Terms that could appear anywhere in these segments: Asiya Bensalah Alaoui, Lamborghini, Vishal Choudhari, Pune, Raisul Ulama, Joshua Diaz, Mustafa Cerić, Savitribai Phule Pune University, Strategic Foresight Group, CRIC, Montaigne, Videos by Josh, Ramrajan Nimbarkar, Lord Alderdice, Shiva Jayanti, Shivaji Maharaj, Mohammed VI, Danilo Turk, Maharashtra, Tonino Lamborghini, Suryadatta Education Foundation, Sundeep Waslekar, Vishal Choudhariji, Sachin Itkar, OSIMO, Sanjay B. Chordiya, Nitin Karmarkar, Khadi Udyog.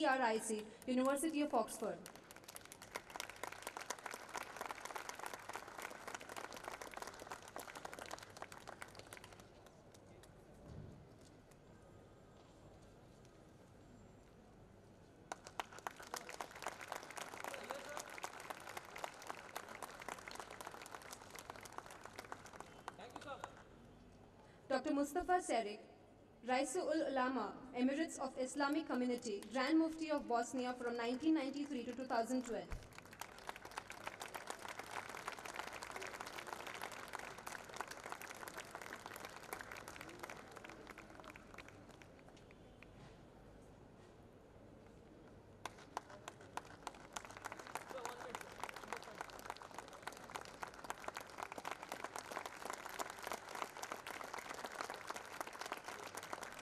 CRIC, University of Oxford. Dr. Mustafa Cerić, Raisul Ulama, Emirates of Islamic Community, Grand Mufti of Bosnia from 1993 to 2012.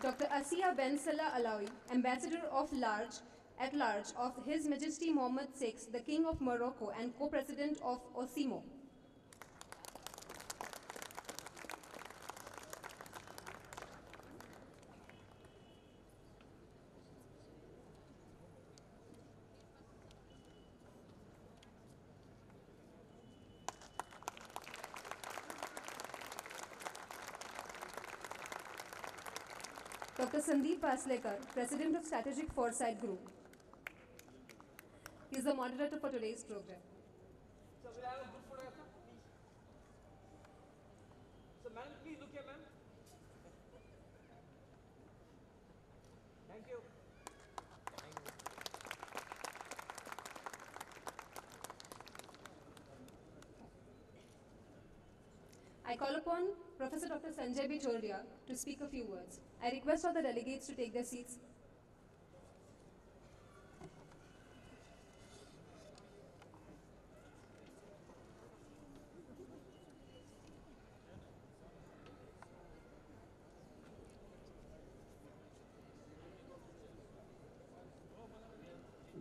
Dr. Asiya Bensalah Alaoui, Ambassador at Large of His Majesty Mohammed VI, the King of Morocco and Co-President of OSIMO. Dr. Sundeep Waslekar, President of Strategic Foresight Group. He is the moderator for today's program. So, will I have a good photograph, sir? Please. So, ma'am, please look here, ma'am. Thank you. I call upon Professor Dr. Sanjay B. Chordiya to speak a few words. I request all the delegates to take their seats.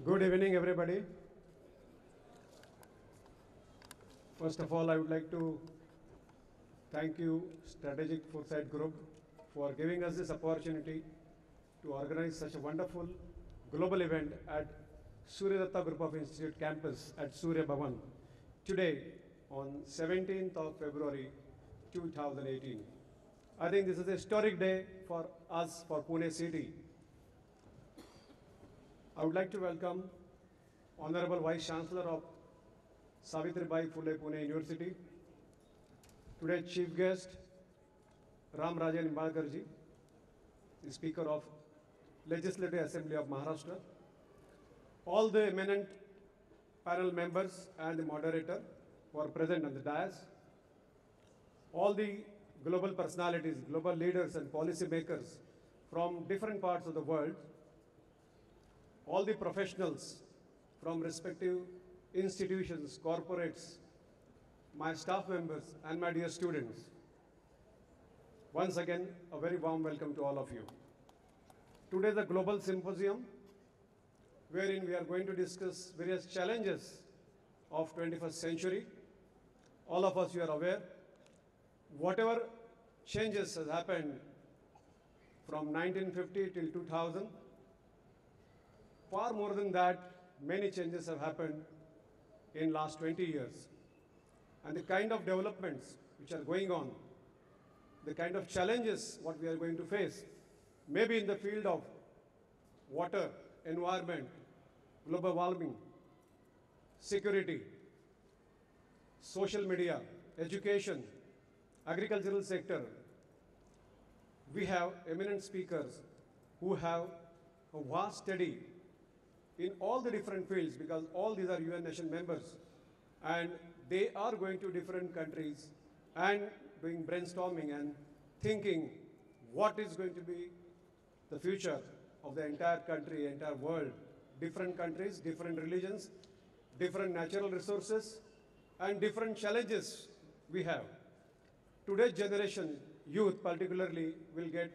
Good evening, everybody. First of all, I would like to thank you, Strategic Foresight Group, for giving us this opportunity to organize such a wonderful global event at Suryadatta Group of Institute campus at Surya Bhavan today on 17th of February 2018. I think this is a historic day for us, for Pune city. I would like to welcome Honorable Vice Chancellor of Savitribai Phule Pune University, today's chief guest, Ramrajan Nimbarkar, the Speaker of Legislative Assembly of Maharashtra, all the eminent panel members and the moderator who are present on the dais, all the global personalities, global leaders and policy makers from different parts of the world, all the professionals from respective institutions, corporates, my staff members and my dear students, once again, a very warm welcome to all of you. Today is a global symposium wherein we are going to discuss various challenges of 21st century. All of us, you are aware, whatever changes has happened from 1950 till 2000, far more than that, many changes have happened in last 20 years. And the kind of developments which are going on, the kind of challenges what we are going to face, maybe in the field of water, environment, global warming, security, social media, education, agricultural sector. We have eminent speakers who have a vast study in all the different fields because all these are UN nation members. And they are going to different countries and doing brainstorming and thinking what is going to be the future of the entire country, entire world, different countries, different religions, different natural resources, and different challenges we have. Today's generation, youth particularly, will get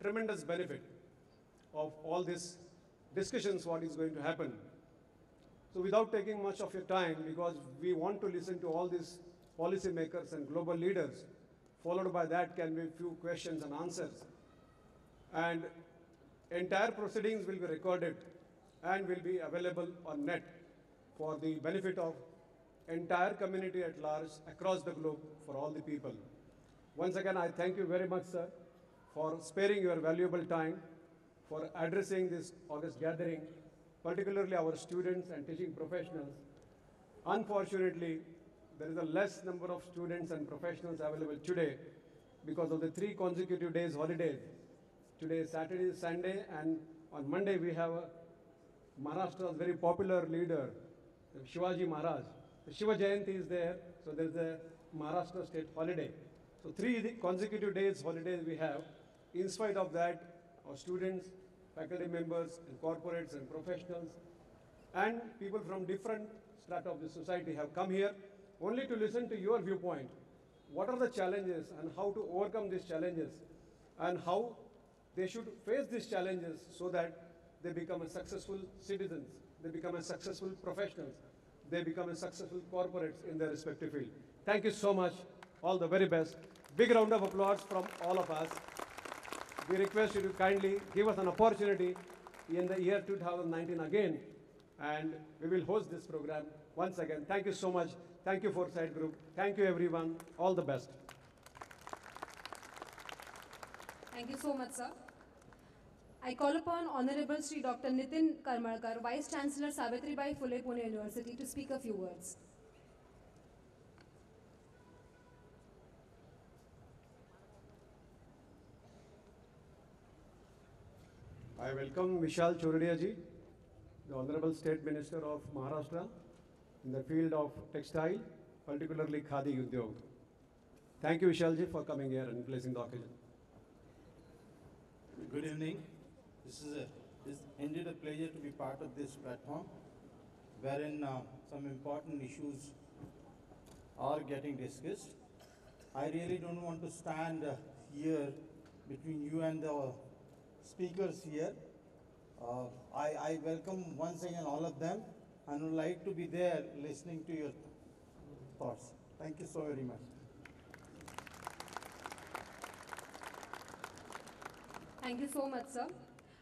tremendous benefit of all these discussions, what is going to happen. So without taking much of your time, because we want to listen to all these policy makers and global leaders, followed by that can be few questions and answers. And entire proceedings will be recorded and will be available on net for the benefit of entire community at large across the globe for all the people. Once again, I thank you very much, sir, for sparing your valuable time for addressing this august gathering, particularly our students and teaching professionals. Unfortunately, there is a less number of students and professionals available today because of the 3 consecutive days holidays. Today is Saturday, Sunday, and on Monday we have Maharashtra's very popular leader, Shivaji Maharaj. The Shiva Jayanti is there, so there is a Maharashtra state holiday. So 3 consecutive days holidays we have. In spite of that, our students, faculty members, and corporates and professionals, and people from different strata of the society have come here only to listen to your viewpoint. What are the challenges and how to overcome these challenges and how they should face these challenges so that they become a successful citizens, they become a successful professionals, they become a successful corporates in their respective field. Thank you so much. All the very best. Big round of applause from all of us. We request you to kindly give us an opportunity in the year 2019 again, and we will host this program once again. Thank you so much. Thank you, Foresight Group. Thank you, everyone. All the best. Thank you so much, sir. I call upon Honorable Sri Dr. Nitin Karmarkar, Vice Chancellor, Savitribai Phule Pune University, to speak a few words. I welcome Vishal Choudhariji ji, the Honorable State Minister of Maharashtra in the field of textile, particularly Khadi Udyog. Thank you, Vishal ji, for coming here and blessing the occasion. Good evening. This is indeed a pleasure to be part of this platform, wherein some important issues are getting discussed. I really don't want to stand here between you and the speakers here. I welcome once again all of them and would like to be there listening to your thoughts. Thank you so very much. Thank you so much, sir.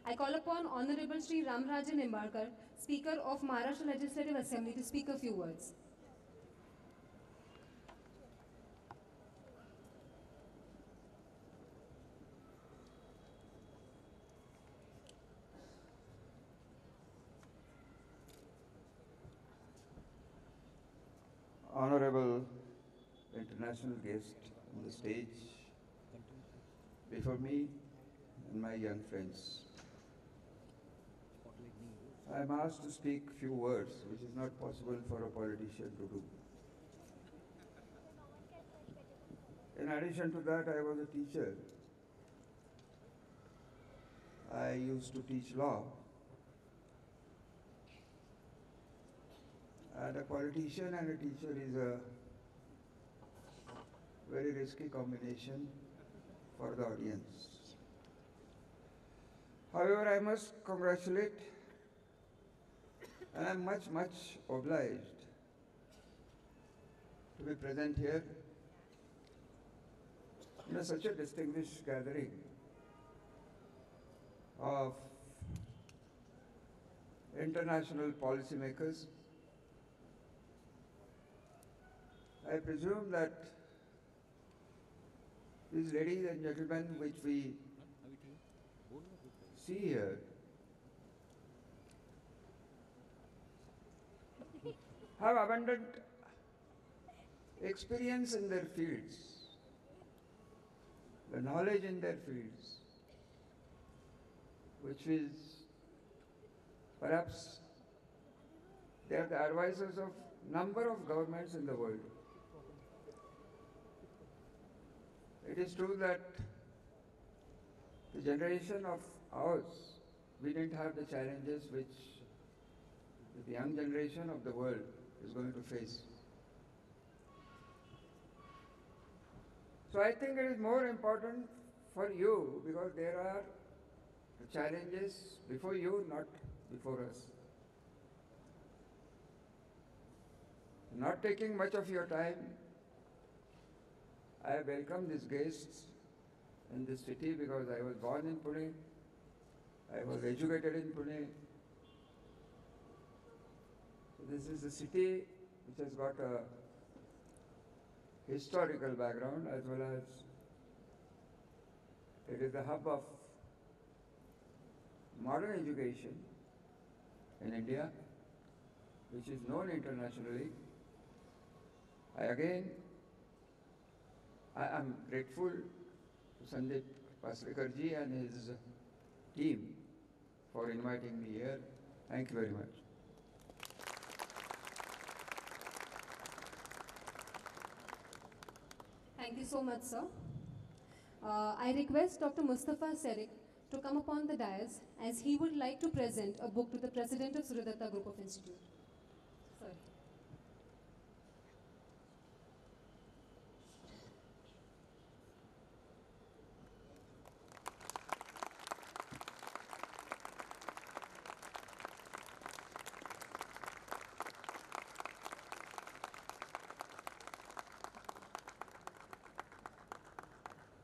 I call upon Honorable Sri Ramrajan Nimbarkar, Speaker of Maharashtra Legislative Assembly, to speak a few words. Honorable international guest on the stage, before me, and my young friends. I am asked to speak few words, which is not possible for a politician to do. In addition to that, I was a teacher. I used to teach law. And a politician and a teacher is a very risky combination for the audience. However, I must congratulate, and I am much obliged to be present here in such a distinguished gathering of international policymakers. I presume that these ladies and gentlemen which we see here have abundant experience in their fields, the knowledge in their fields, which is perhaps they are the advisors of number of governments in the world. It is true that the generation of ours, we didn't have the challenges which the young generation of the world is going to face. So I think it is more important for you, because there are challenges before you, not before us. Not taking much of your time, I welcome these guests in this city because I was born in Pune, I was educated in Pune, This is a city which has got a historical background, as well as it is the hub of modern education in India, which is known internationally. I am grateful to Sundeep Waslekar ji and his team for inviting me here. Thank you very much. Thank you so much, sir. I request Dr. Mustafa Cerić to come upon the dais, as he would like to present a book to the president of Suryadatta Group of Institute. Sorry.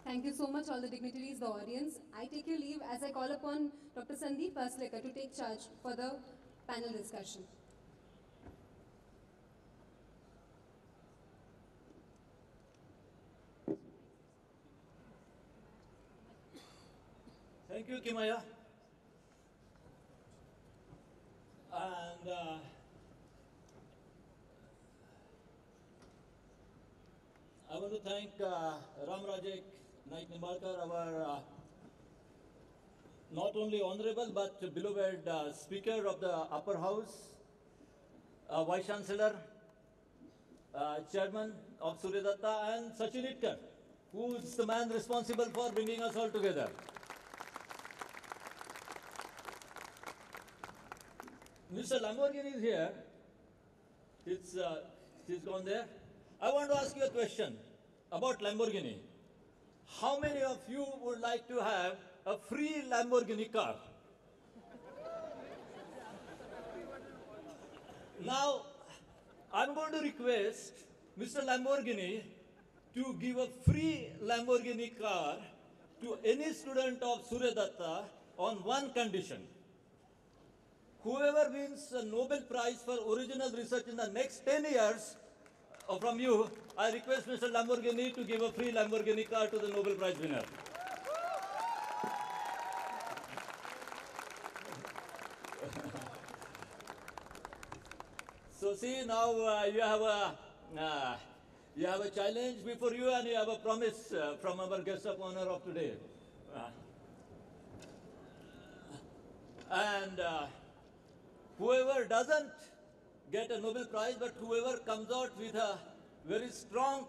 Thank you so much, all the dignitaries, the audience. I take your leave as I call upon Dr. Sundeep Waslekar to take charge for the panel discussion. Thank you, Kimaya. And I want to thank Ramrajan Nimbarkar, our not only honorable but beloved Speaker of the Upper House, Vice Chancellor, Chairman of Suryadatta, and Sachin Itkar, who is the man responsible for bringing us all together. Mr. Lamborghini is here. He's gone there. I want to ask you a question about Lamborghini. How many of you would like to have a free Lamborghini car? Now, I'm going to request Mr. Lamborghini to give a free Lamborghini car to any student of Suryadatta on one condition. Whoever wins a Nobel Prize for original research in the next 10 years, from you, I request Mr. Lamborghini to give a free Lamborghini car to the Nobel Prize winner. So see, now you have a challenge before you, and you have a promise from our guest of honor of today. And whoever doesn't get a Nobel Prize, but whoever comes out with a very strong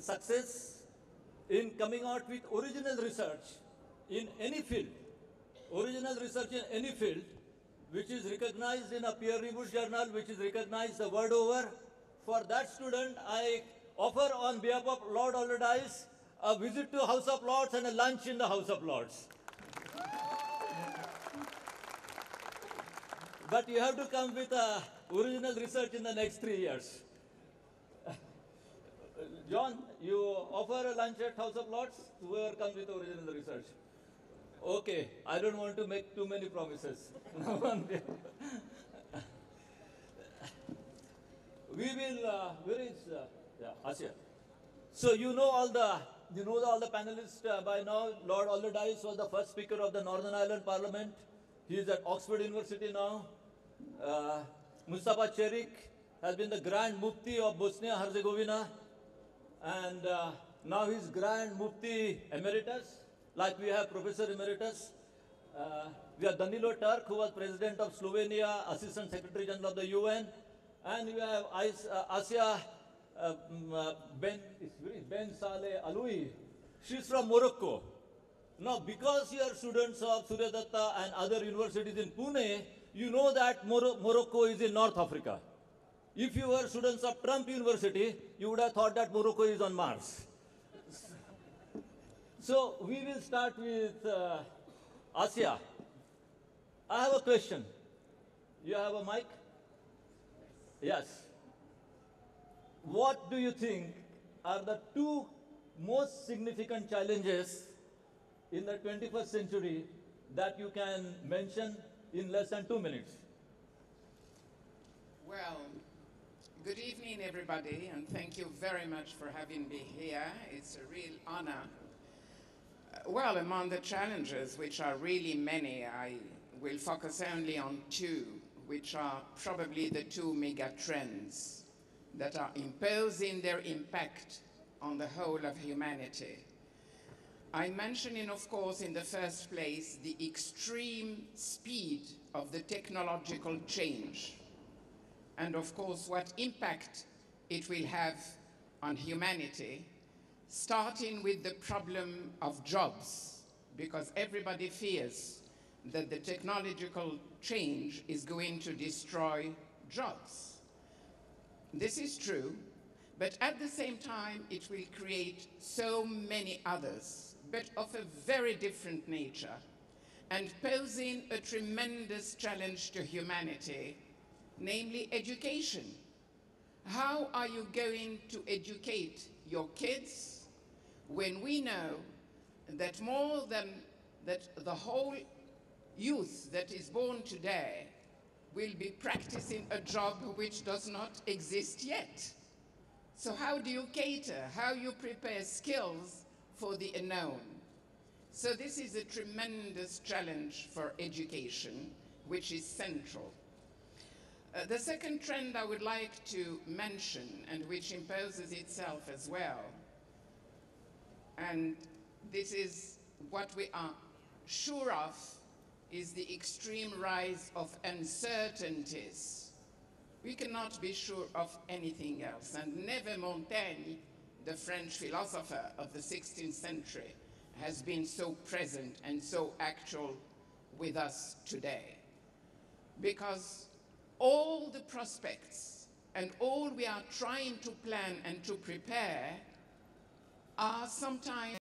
success in coming out with original research in any field, which is recognized in a peer-reviewed journal, which is recognized the world over, for that student, I offer on behalf of Lord Alderdice a visit to House of Lords and a lunch in the House of Lords. But you have to come with original research in the next 3 years. John, you offer a lunch at House of Lords, whoever comes with original research. Okay, I don't want to make too many promises. We will, where is, yeah, Asiya. So you know all the panelists by now. Lord Alderdice was the first speaker of the Northern Ireland Parliament. He is at Oxford University now. Mustafa Cerić has been the Grand Mufti of Bosnia and Herzegovina, and now he's Grand Mufti Emeritus, like we have Professor Emeritus. We have Danilo Turk, who was President of Slovenia, Assistant Secretary General of the UN, and we have Asiya Bensalah Alaoui. She's from Morocco. Now, because you are students of Suryadatta and other universities in Pune, you know that Morocco is in North Africa. If you were students of Trump University, you would have thought that Morocco is on Mars. So we will start with Asiya. I have a question. You have a mic? Yes. What do you think are the two most significant challenges in the 21st century that you can mention in less than 2 minutes? Well, good evening, everybody, and thank you very much for having me here. It's a real honor. Well, among the challenges, which are really many, I will focus only on two, which are probably the two mega trends that are imposing their impact on the whole of humanity. I'm mentioning, of course, in the first place, the extreme speed of the technological change, and of course, what impact it will have on humanity, starting with the problem of jobs, because everybody fears that the technological change is going to destroy jobs. This is true, but at the same time, it will create so many others, but of a very different nature, and posing a tremendous challenge to humanity, namely education. How are you going to educate your kids when we know that more than that the whole youth that is born today will be practicing a job which does not exist yet? So how do you cater, how you prepare skills for the unknown? So this is a tremendous challenge for education, which is central. The second trend I would like to mention, and which imposes itself as well, and this is what we are sure of, is the extreme rise of uncertainties. We cannot be sure of anything else. And never Montaigne, the French philosopher of the 16th century, has been so present and so actual with us today. Because all the prospects and all we are trying to plan and to prepare are sometimes